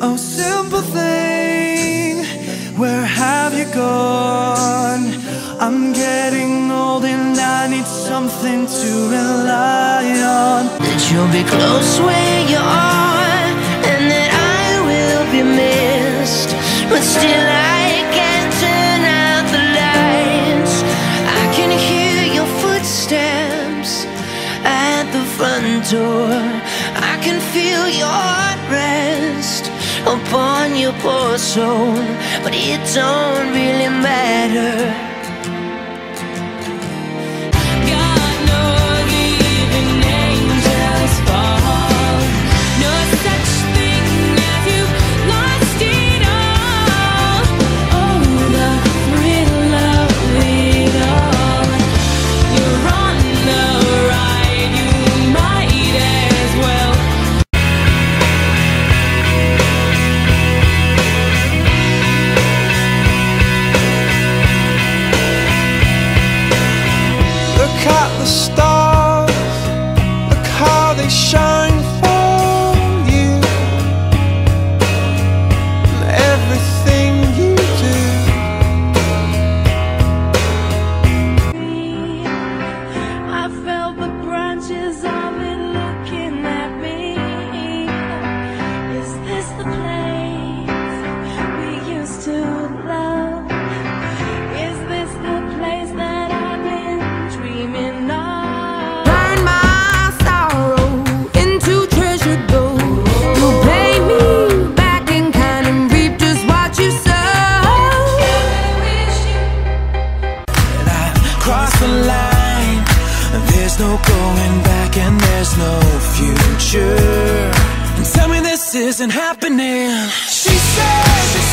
Oh, simple thing, where have you gone? I'm getting old and I need something to rely on. That you'll be close where you are, and that I will be missed, but still I can't turn out the lights. I can hear your footsteps at the front door. I can feel your rest upon your poor soul, but it don't really matter. No going back and there's no future. And tell me this isn't happening. She says